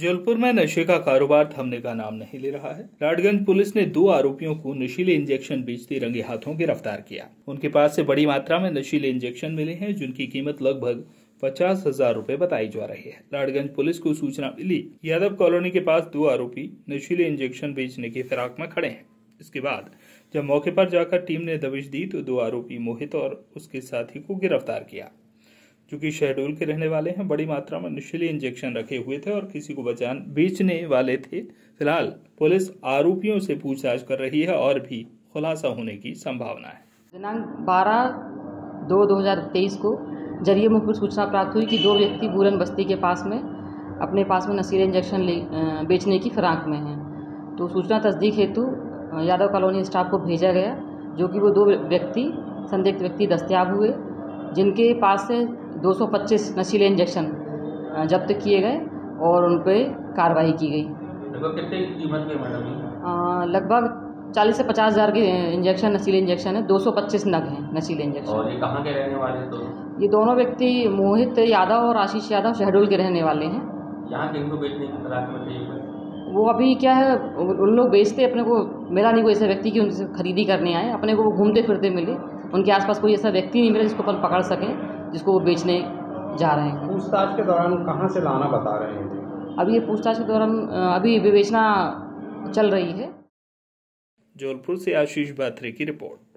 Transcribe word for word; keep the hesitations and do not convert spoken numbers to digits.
जबलपुर में नशे का कारोबार थमने का नाम नहीं ले रहा है। राडगंज पुलिस ने दो आरोपियों को नशीले इंजेक्शन बेचते रंगे हाथों गिरफ्तार किया। उनके पास से बड़ी मात्रा में नशीले इंजेक्शन मिले हैं, जिनकी कीमत लगभग पचास हजार रूपए बताई जा रही है। राडगंज पुलिस को सूचना मिली यादव कॉलोनी के पास दो आरोपी नशीले इंजेक्शन बेचने की फिराक में खड़े हैं। इसके बाद जब मौके पर जाकर टीम ने दबिश दी तो दो आरोपी मोहित और उसके साथी को गिरफ्तार किया, जो कि शेड्यूल के रहने वाले हैं। बड़ी मात्रा में नशीले इंजेक्शन रखे हुए थे और किसी को बचान बेचने वाले थे। फिलहाल पुलिस आरोपियों से पूछताछ कर रही है और भी खुलासा होने की संभावना है। दिनांक बारह दो दो हजार तेईस को जरिए मुखबिर सूचना प्राप्त हुई कि दो व्यक्ति बुरन बस्ती के पास में अपने पास में नशीले इंजेक्शन बेचने की फिराक में हैं। तो सूचना तस्दीक हेतु यादव कॉलोनी स्टाफ को भेजा गया, जो कि वो दो व्यक्ति संदिग्ध व्यक्ति दस्तियाब हुए, जिनके पास से दो सौ पच्चीस नशीले इंजेक्शन जब्त किए गए और उन पर कार्रवाई की गई। लगभग कितने कीमत में मैडम? लगभग चालीस से पचास हज़ार के इंजेक्शन नशीले इंजेक्शन है। दो सौ पच्चीस नग हैं नशीले इंजेक्शन। और ये कहाँ के रहने वाले हैं दोनों? ये दोनों व्यक्ति मोहित यादव और आशीष यादव शेहडोल के रहने वाले हैं। यहाँ किनको बेचने की फिराक में थे? वो अभी क्या है, उन लोग बेचते, अपने को मिला नहीं कोई ऐसा व्यक्ति कि उनसे खरीदी करने आए। अपने को वो घूमते फिरते मिले, उनके आसपास कोई ऐसा व्यक्ति नहीं मिला जिसको अपन पकड़ सकें, जिसको वो बेचने जा रहे हैं। पूछताछ के दौरान कहाँ से लाना बता रहे हैं? अभी ये पूछताछ के दौरान अभी विवेचना चल रही है। जबलपुर से आशीष बाथरे की रिपोर्ट।